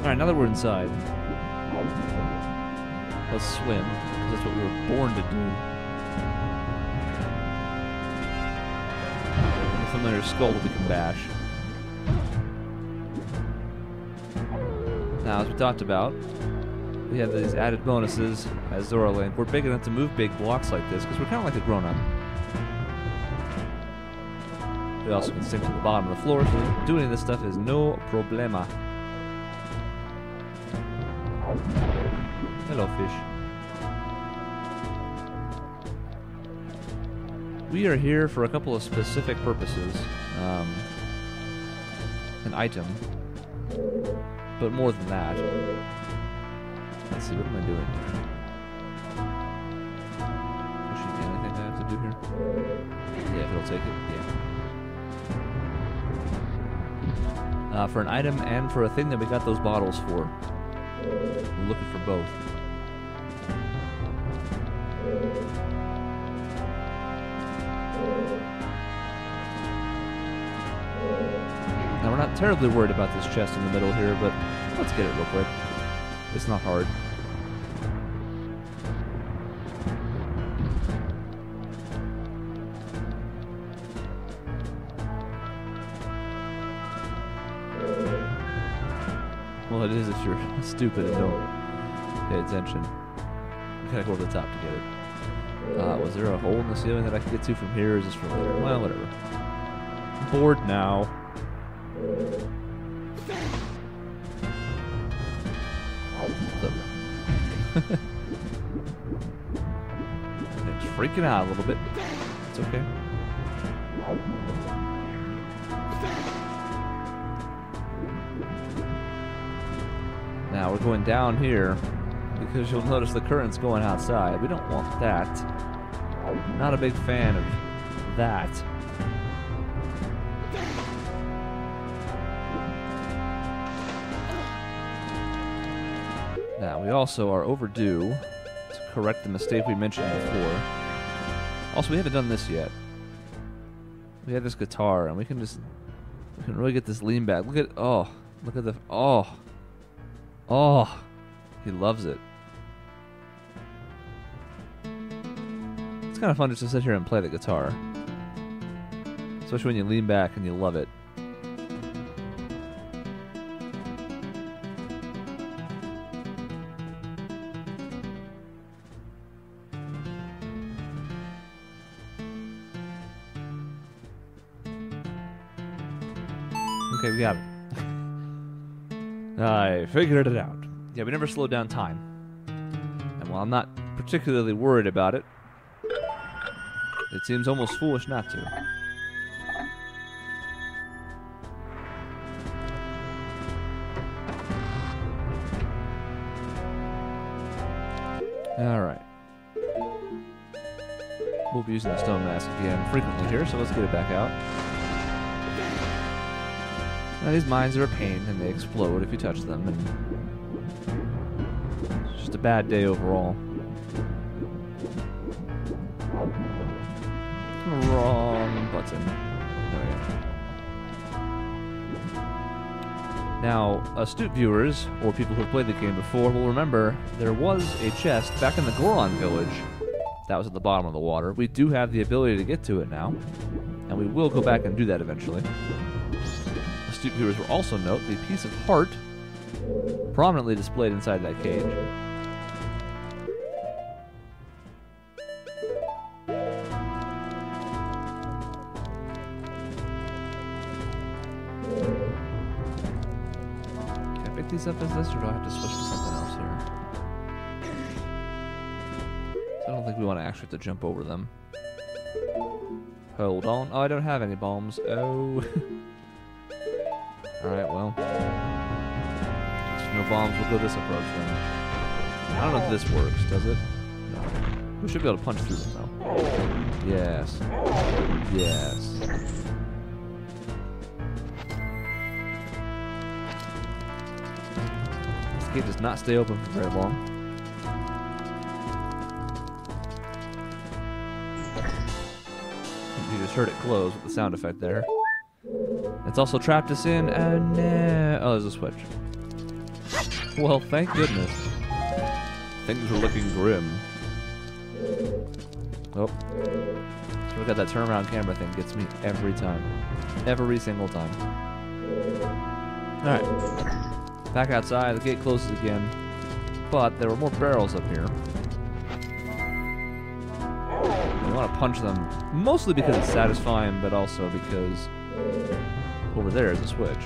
Alright, now that we're inside, let's swim, because that's what we were born to do. A familiar skull that we can bash. Now, as we talked about, we have these added bonuses as Zora Link. We're big enough to move big blocks like this, because we're kind of like a grown-up. We also can sink to the bottom of the floor, so doing this stuff is no problema. Hello, fish. We are here for a couple of specific purposes. An item. But more than that. Let's see, what am I doing? There should be anything I have to do here. Yeah, if it'll take it, yeah. For an item and for a thing that we got those bottles for. We're looking for both. Now, we're not terribly worried about this chest in the middle here, but let's get it real quick. It's not hard. Well, it is if you're stupid and don't pay attention. We gotta go to the top to get it. Was there a hole in the ceiling that I could get to from here? Or is this from there? Well, whatever. I'm bored now. It's freaking out a little bit. It's okay. Now we're going down here because you'll notice the current's going outside. We don't want that. Not a big fan of that. Now we also are overdue to correct the mistake we mentioned before. Also, we haven't done this yet. We have this guitar, and we can really get this lean back. Look at the Oh, he loves it. It's kind of fun just to sit here and play the guitar. Especially when you lean back and you love it. Okay, we got it. I figured it out. Yeah, we never slow down time. And while I'm not particularly worried about it, it seems almost foolish not to. Alright. We'll be using the stone mask again frequently here, so let's get it back out. Now, these mines are a pain, and they explode if you touch them. And it's just a bad day overall. Wrong button. There we go. Now, astute viewers, or people who have played the game before, will remember there was a chest back in the Goron Village that was at the bottom of the water. We do have the ability to get to it now, and we will go back and do that eventually. Astute viewers will also note the piece of heart prominently displayed inside that cage. Can I pick these up as this, or do I have to switch to something else here? I don't think we want to actually have to jump over them. Hold on. Oh, I don't have any bombs. Oh... Alright, well. There's no bombs, we'll go this approach then. I don't know if this works, does it? No. We should be able to punch through them, though. Yes. Yes. This gate does not stay open for very long. You just heard it close with the sound effect there. It's also trapped us in, and oh, there's a switch. Well, thank goodness. Things are looking grim. Oh. So we got that turnaround camera thing. Gets me every time. Every single time. Alright. Back outside. The gate closes again. But there were more barrels up here. I want to punch them. Mostly because it's satisfying, but also because over there is a switch.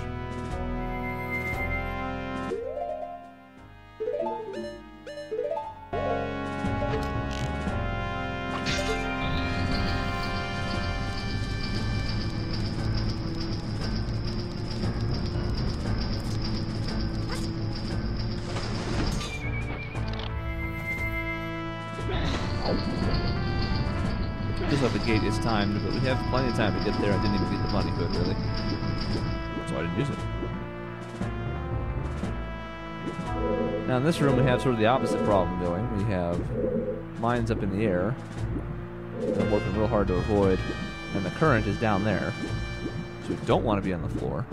It's timed, but we have plenty of time to get there. I didn't even get the money for it, really. So I didn't use it. Now in this room we have sort of the opposite problem going. We have mines up in the air that I'm working real hard to avoid, and the current is down there. So we don't want to be on the floor.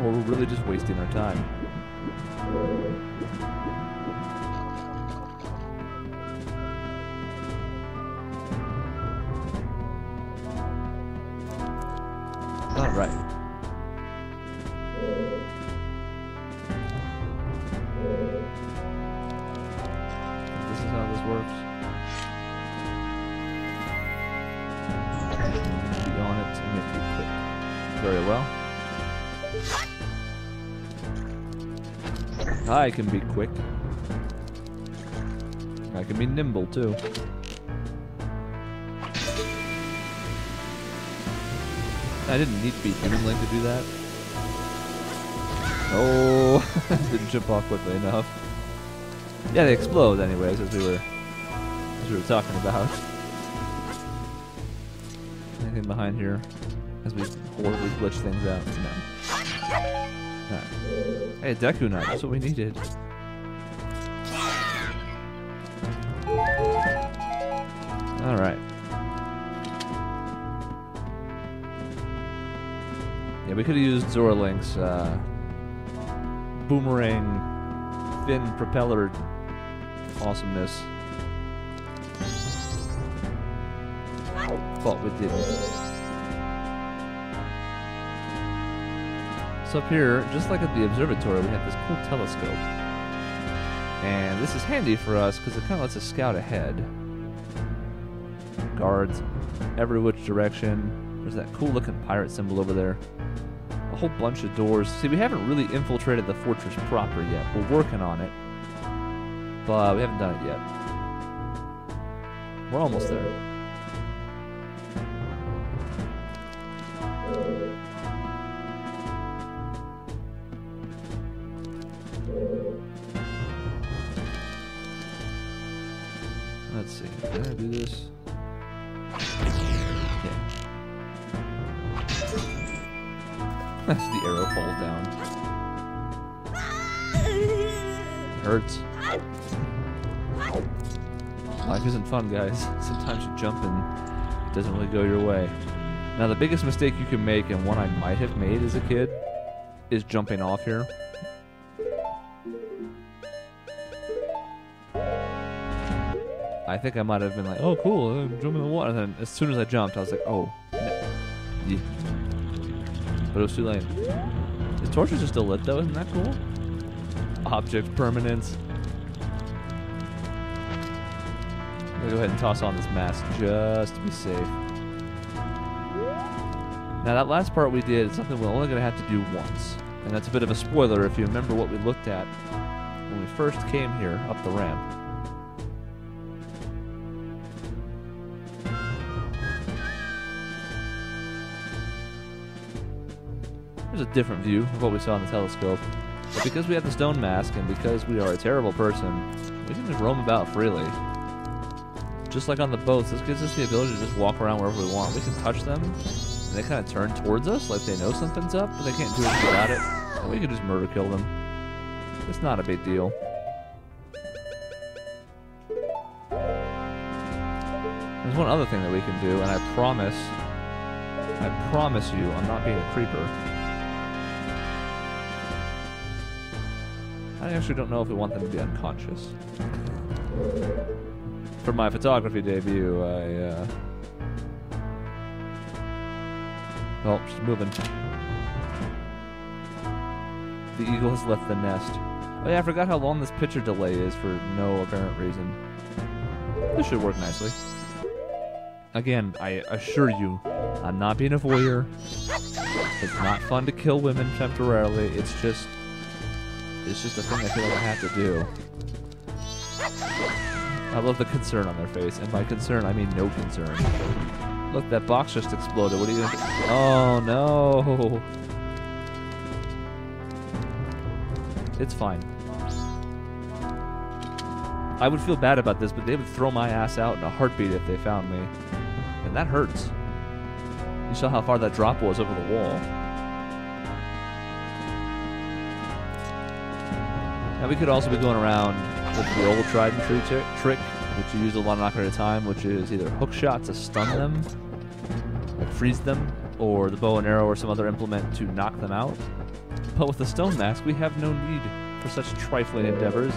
Or we're really just wasting our time. Right. This is how this works. Be on it, and make it click. Very well. I can be quick. I can be nimble too. I didn't need to be Demon Link to do that. Oh, didn't jump off quickly enough. Yeah, they explode anyways, as we were talking about. Anything behind here? As we horribly glitch things out. No. Alright. Hey, Deku Knight, that's what we needed. Alright. Yeah, we could have used Zora Link's boomerang, fin propeller awesomeness, but we didn't. So up here, just like at the observatory, we have this cool telescope, and this is handy for us because it kind of lets us scout ahead. Guards every which direction. There's that cool-looking pirate symbol over there. Whole bunch of doors. See, we haven't really infiltrated the fortress proper yet. We're working on it, but we haven't done it yet. We're almost there. Let's see. Can I do this? As the arrow falls down. Hurts. Life isn't fun, guys. Sometimes you jump and it doesn't really go your way. Now, the biggest mistake you can make, and one I might have made as a kid, is jumping off here. I think I might have been like, oh, cool, I'm jumping in the water. And then as soon as I jumped, I was like, oh, no. Yeah. But it was too late. His torches are still lit though, isn't that cool? Object permanence. I'm gonna go ahead and toss on this mask just to be safe. Now that last part we did is something we're only gonna have to do once. And that's a bit of a spoiler if you remember what we looked at when we first came here up the ramp. A different view of what we saw in the telescope, but because we have the stone mask and because we are a terrible person, we can just roam about freely. Just like on the boats, this gives us the ability to just walk around wherever we want. We can touch them, and they kind of turn towards us like they know something's up, but they can't do anything about it, and we can just murder kill them. It's not a big deal. There's one other thing that we can do, and I promise you I'm not being a creeper. I actually don't know if we want them to be unconscious. For my photography debut, I... Oh, she's moving. The eagle has left the nest. Oh yeah, I forgot how long this picture delay is for no apparent reason. This should work nicely. Again, I assure you, I'm not being a voyeur. It's not fun to kill women temporarily. It's just a thing I feel like I have to do. I love the concern on their face, and by concern I mean no concern. Look, that box just exploded. What are you gonna do? Oh no! It's fine. I would feel bad about this, but they would throw my ass out in a heartbeat if they found me. And that hurts. You saw how far that drop was over the wall. Now we could also be going around with the old tried and true trick, which you use a lot knocker at a time, which is either hook shot to stun them, like freeze them, or the bow and arrow or some other implement to knock them out. But with the stone mask, we have no need for such trifling endeavors.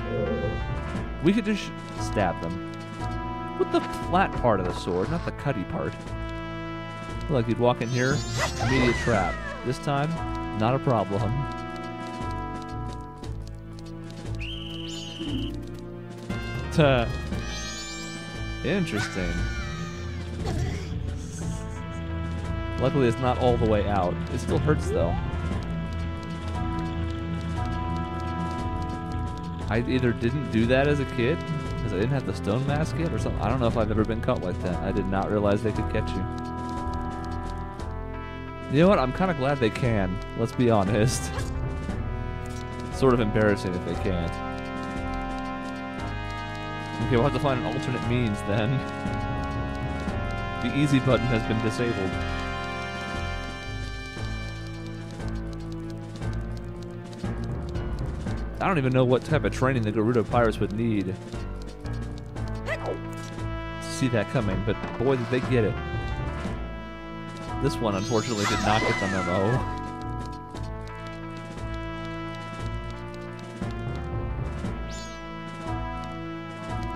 We could just stab them. With the flat part of the sword, not the cutty part. Look, you'd walk in here, immediate trap. This time, not a problem. Interesting. Luckily, it's not all the way out. It still hurts, though. I either didn't do that as a kid, because I didn't have the stone mask yet, or something. I don't know if I've ever been caught like that. I did not realize they could catch you. You know what? I'm kind of glad they can. Let's be honest. It's sort of embarrassing if they can't. Okay, we'll have to find an alternate means then. The easy button has been disabled. I don't even know what type of training the Gerudo Pirates would need to see that coming, but boy, did they get it. This one, unfortunately, did not get the memo.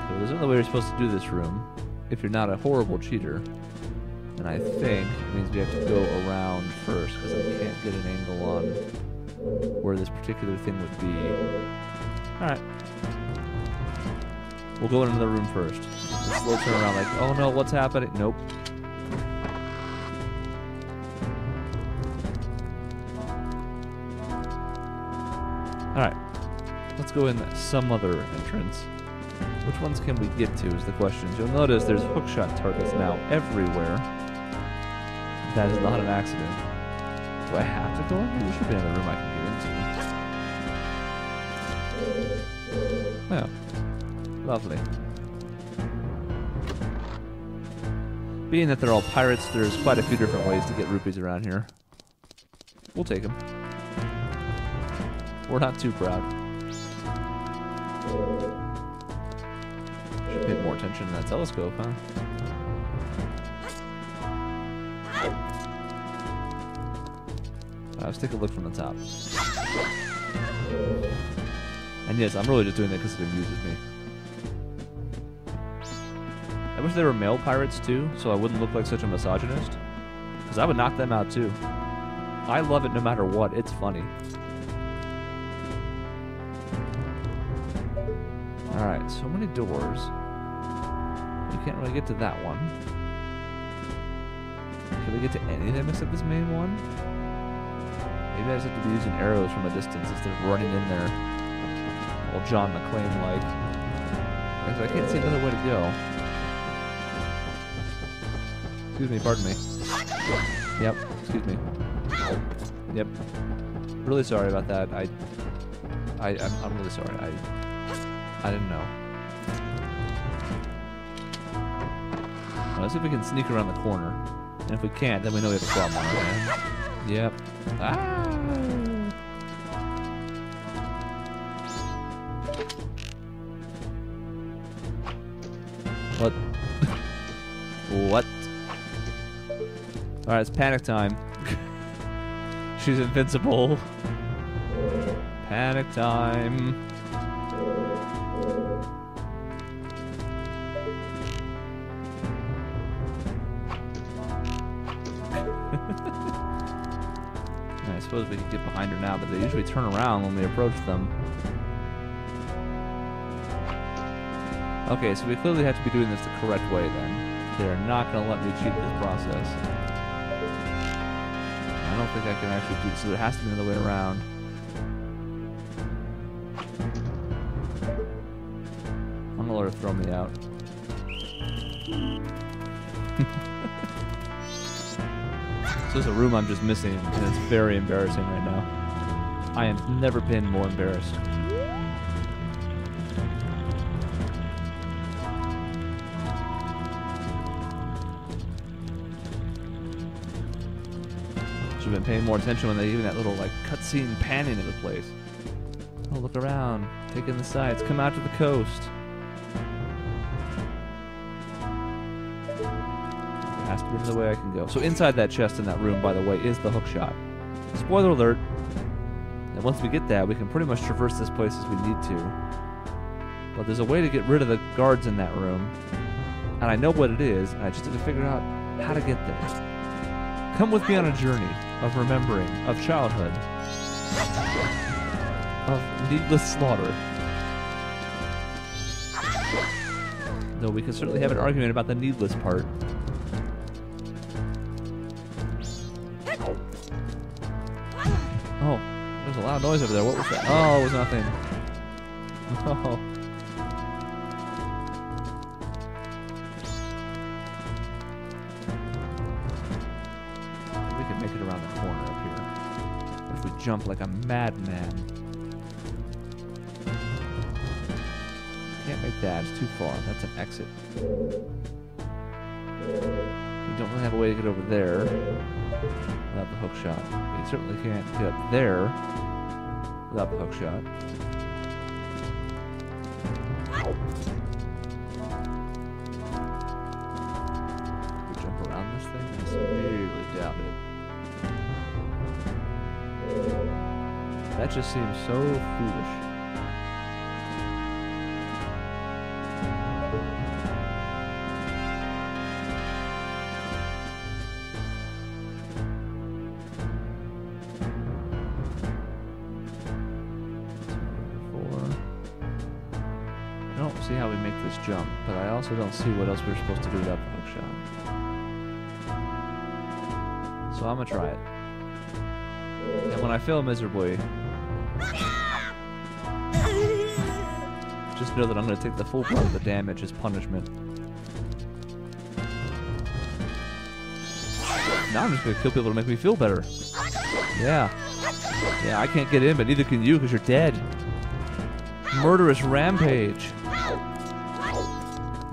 So there's another way you're supposed to do this room, if you're not a horrible cheater. And I think it means we have to go around first, because I can't get an angle on where this particular thing would be. Alright. We'll go in another room first. A slow turn around like, oh no, what's happening? Nope. Alright. Let's go in some other entrance. Which ones can we get to is the question. You'll notice there's hookshot targets now everywhere. That is not an accident. Do I have to go in here? There should be another room I can get into. Well, lovely. Being that they're all pirates, there's quite a few different ways to get rupees around here. We'll take them. We're not too proud. Should pay more attention to that telescope, huh? Let's take a look from the top. And yes, I'm really just doing that because it amuses me. I wish there were male pirates too, so I wouldn't look like such a misogynist. Because I would knock them out too. I love it no matter what. It's funny. Alright, so many doors. We can't really get to that one. Can we get to any of them except this main one? Maybe I just have to be using arrows from a distance instead of running in there. All John McClane-like. I can't see another way to go. Excuse me, pardon me. Yep, excuse me. Yep. Really sorry about that. I'm really sorry. I didn't know. Well, let's see if we can sneak around the corner. And if we can't, then we know we have a problem on our hands. Yep. Ah! What? What? Alright, it's panic time. She's invincible. Panic time. And I suppose we could get behind her now, but they usually turn around when we approach them. Okay, so we clearly have to be doing this the correct way, then. They're not going to let me cheat this process. I don't think I can actually cheat, so there has to be another way around. I'm going to let her throw me out. So there's a room I'm just missing, and it's very embarrassing right now. I am never been more embarrassed. Should have been paying more attention when they even that little like cutscene panning of the place. Oh, look around, take in the sights, come out to the coast. There has to be another way I can go. So inside that chest in that room, by the way, is the hookshot. Spoiler alert. And once we get that, we can pretty much traverse this place as we need to. But there's a way to get rid of the guards in that room, and I know what it is, and I just need to figure out how to get there. Come with me on a journey of remembering, of childhood, of needless slaughter. Though we can certainly have an argument about the needless part. Oh, there's a loud noise over there. What was that? Oh, it was nothing. Oh. Jump like a madman. Can't make that, it's too far. That's an exit. We don't really have a way to get over there without the hook shot. We certainly can't get up there without the hook shot. We jump around this thing? I severely doubt it. That just seems so foolish. I don't see how we make this jump, but I also don't see what else we're supposed to do without the hookshot. So I'm gonna try it. And when I fail miserably, just know that I'm going to take the full part of the damage as punishment. Now I'm just going to kill people to make me feel better. Yeah. Yeah, I can't get in, but neither can you because you're dead. Murderous rampage.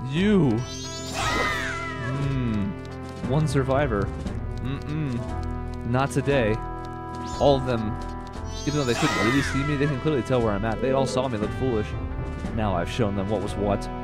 You. One survivor. Not today. All of them, even though they couldn't really see me, they can clearly tell where I'm at. They all saw me look foolish. Now I've shown them what was what.